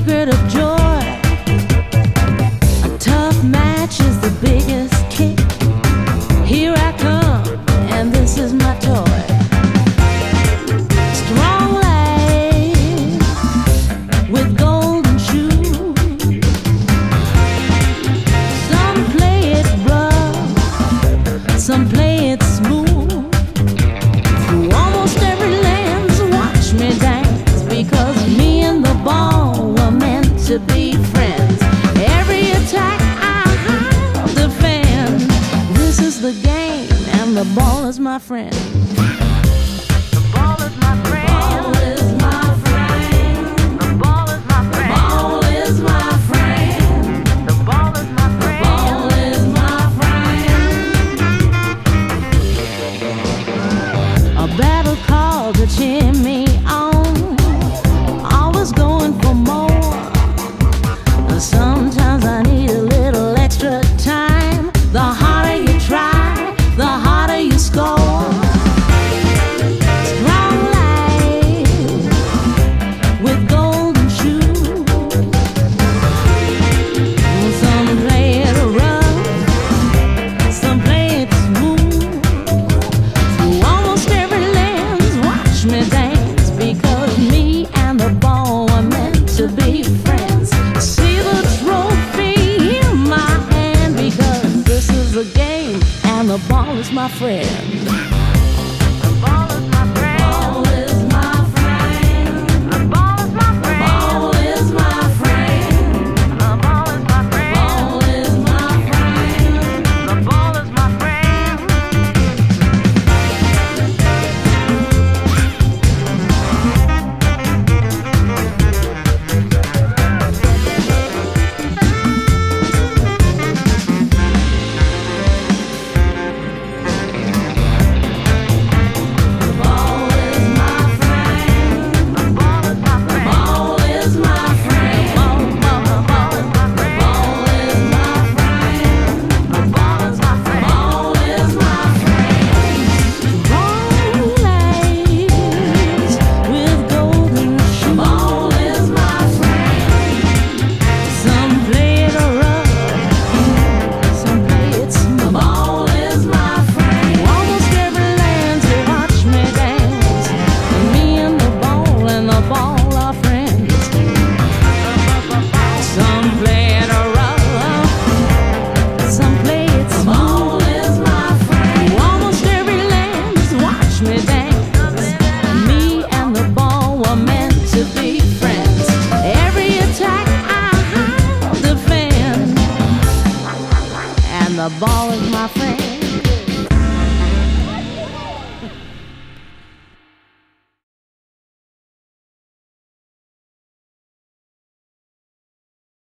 secret of joy. A tough match is the biggest kick. Here I come, and this is my toy. Strong legs with golden shoes. Some play it rough, some play it smooth. Through almost every lens, watch me dance, because me and the ball were meant to be friends. Every attack I have to defend. This is the game, and the ball is my friend. The game and the ball is my friend.